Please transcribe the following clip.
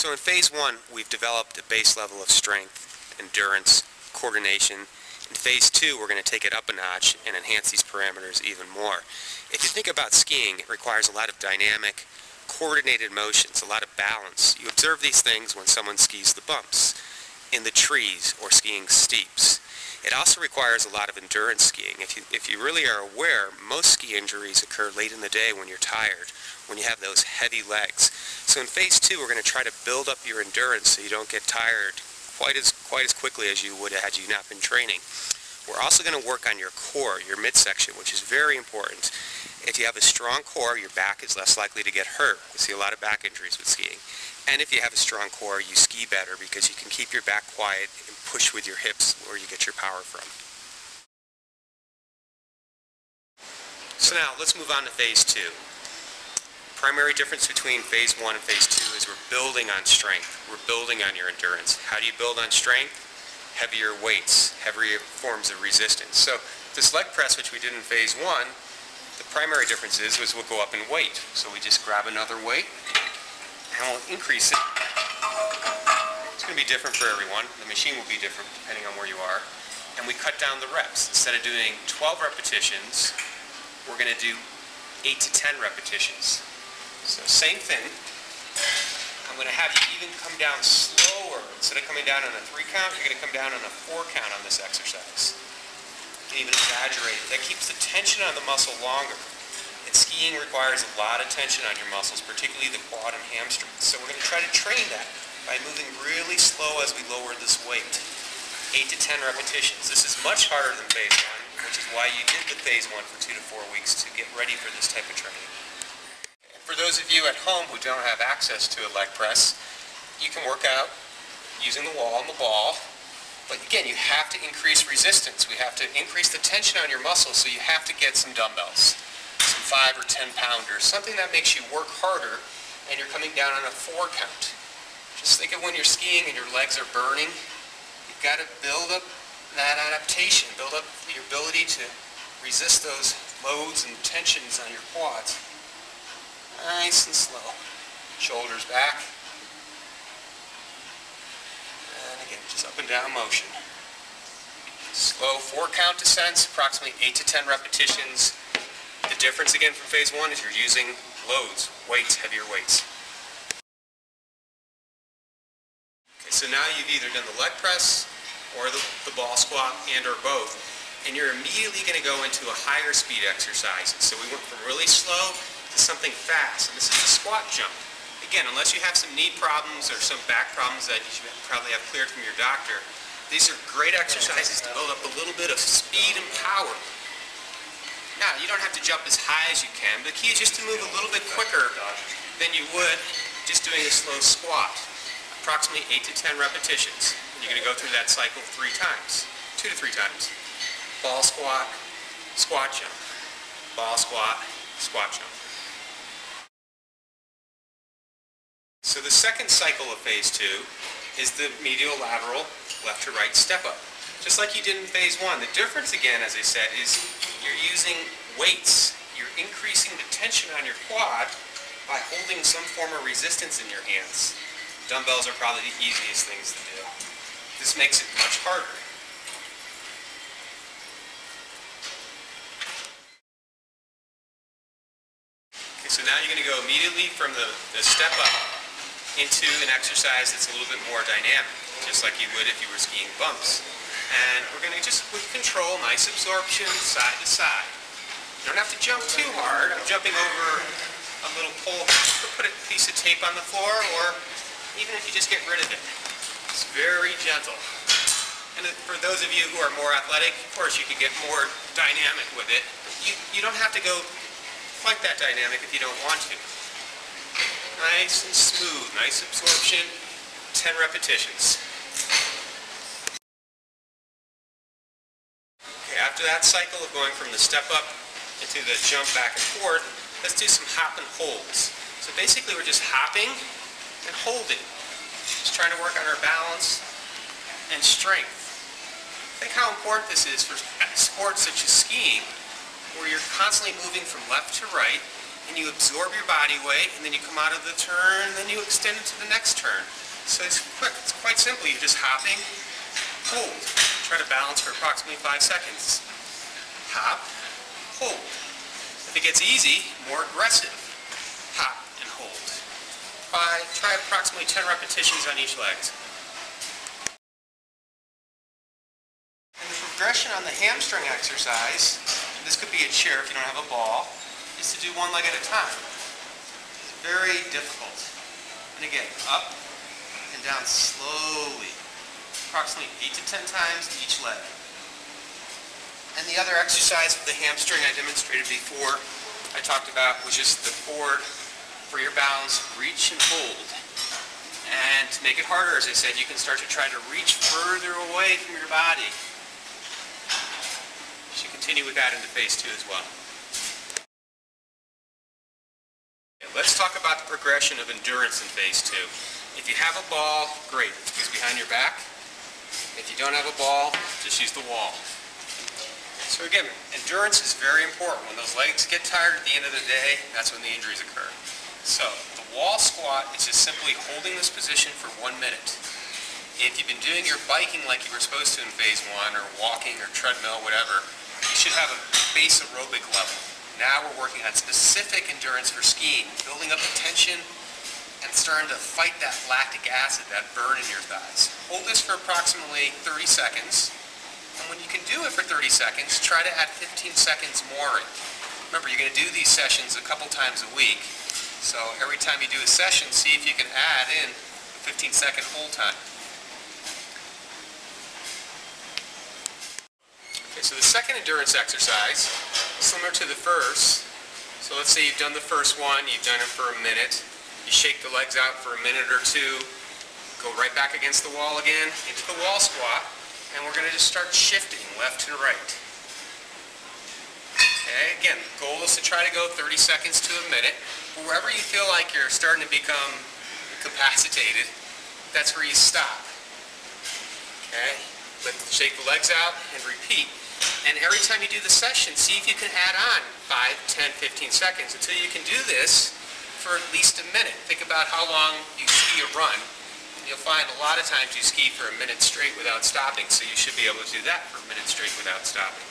So in phase one, we've developed a base level of strength, endurance, coordination. In phase two, we're going to take it up a notch and enhance these parameters even more. If you think about skiing, it requires a lot of dynamic, coordinated motions, a lot of balance. You observe these things when someone skis the bumps, in the trees, or skiing steeps. It also requires a lot of endurance skiing. If you really are aware, most ski injuries occur late in the day when you're tired, when you have those heavy legs. So in phase two, we're going to try to build up your endurance so you don't get tired quite as quickly as you would had you not been training. We're also going to work on your core, your midsection, which is very important. If you have a strong core, your back is less likely to get hurt. We see a lot of back injuries with skiing. And if you have a strong core, you ski better because you can keep your back quiet and push with your hips where you get your power from. So now, let's move on to phase two. Primary difference between phase one and phase two is we're building on strength. We're building on your endurance. How do you build on strength? Heavier weights, heavier forms of resistance. So this leg press, which we did in phase one, the primary difference is we'll go up in weight. So we just grab another weight and we'll increase it. It's going to be different for everyone. The machine will be different depending on where you are. And we cut down the reps. Instead of doing 12 repetitions, we're going to do 8 to 10 repetitions. So same thing. I'm going to have you even come down slower. Instead of coming down on a 3 count, you're going to come down on a 4 count on this exercise. You can even exaggerate it. That keeps the tension on the muscle longer. And skiing requires a lot of tension on your muscles, particularly the quad and hamstrings. So we're going to try to train that by moving really slow as we lower this weight. 8 to 10 repetitions. This is much harder than phase one, which is why you did the phase one for 2 to 4 weeks to get ready for this type of training. For those of you at home who don't have access to a leg press, you can work out using the wall and the ball. But again, you have to increase resistance. We have to increase the tension on your muscles, so you have to get some dumbbells, some 5 or 10 pounders, something that makes you work harder, and you're coming down on a 4 count. Just think of when you're skiing and your legs are burning, you've got to build up that adaptation, build up your ability to resist those loads and tensions on your quads. Nice and slow. Shoulders back. And again, just up and down motion. Slow 4 count descents, approximately 8 to 10 repetitions. The difference again from phase one is you're using loads, weights, heavier weights. Okay, so now you've either done the leg press or the ball squat and or both. And you're immediately going to go into a higher speed exercise. So we went from really slow to something fast, and this is the squat jump. Again, unless you have some knee problems or some back problems that you should probably have cleared from your doctor, these are great exercises to build up a little bit of speed and power. Now, you don't have to jump as high as you can. The key is just to move a little bit quicker than you would just doing a slow squat. Approximately 8 to 10 repetitions. And you're going to go through that cycle 3 times, 2 to 3 times. Ball squat, squat jump. Ball squat, squat jump. So the second cycle of phase two is the medial lateral left to right step up. Just like you did in phase one, the difference again, as I said, is you're using weights. You're increasing the tension on your quad by holding some form of resistance in your hands. Dumbbells are probably the easiest things to do. This makes it much harder. Okay, so now you're going to go immediately from the step up into an exercise that's a little bit more dynamic, just like you would if you were skiing bumps. And we're going to just, with control, nice absorption, side to side. You don't have to jump too hard. I'm jumping over a little pole. Put a piece of tape on the floor, or even if you just get rid of it. It's very gentle. And for those of you who are more athletic, of course you can get more dynamic with it. You don't have to go quite that dynamic if you don't want to. Nice and smooth, nice absorption, 10 repetitions. Okay, after that cycle of going from the step up into the jump back and forth, let's do some hop and holds. So basically we're just hopping and holding. Just trying to work on our balance and strength. Think how important this is for sports such as skiing, where you're constantly moving from left to right, and you absorb your body weight, and then you come out of the turn, and then you extend into the next turn. So it's quick. It's quite simple. You're just hopping, hold, try to balance for approximately 5 seconds. Hop, hold. If it gets easy, more aggressive. Hop and hold. Try approximately 10 repetitions on each leg. And the progression on the hamstring exercise, this could be a chair if you don't have a ball, is to do one leg at a time. It's very difficult. And again, up and down slowly, approximately 8 to 10 times each leg. And the other exercise with the hamstring I demonstrated before, I talked about, was just the cord for your balance, reach and hold. And to make it harder, as I said, you can start to try to reach further away from your body. You should continue with that into phase 2 as well. Let's talk about the progression of endurance in phase 2. If you have a ball, great, it goes behind your back. If you don't have a ball, just use the wall. So again, endurance is very important. When those legs get tired at the end of the day, that's when the injuries occur. So the wall squat is just simply holding this position for 1 minute. If you've been doing your biking like you were supposed to in phase 1, or walking or treadmill, whatever, you should have a base aerobic level. Now we're working on specific endurance for skiing, building up the tension, and starting to fight that lactic acid, that burn in your thighs. Hold this for approximately 30 seconds, and when you can do it for 30 seconds, try to add 15 seconds more in. Remember, you're going to do these sessions a couple times a week, so every time you do a session, see if you can add in a 15-second hold time. Okay, so the second endurance exercise, similar to the first, so let's say you've done the first one, you've done it for a minute, you shake the legs out for a minute or two, go right back against the wall again, into the wall squat, and we're going to just start shifting left and right. Okay, again, the goal is to try to go 30 seconds to a minute. Wherever you feel like you're starting to become incapacitated, that's where you stop. Okay, shake the legs out and repeat. And every time you do the session, see if you can add on 5, 10, 15 seconds until you can do this for at least a minute. Think about how long you ski or run. You'll find a lot of times you ski for a minute straight without stopping, so you should be able to do that for a minute straight without stopping.